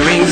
hearing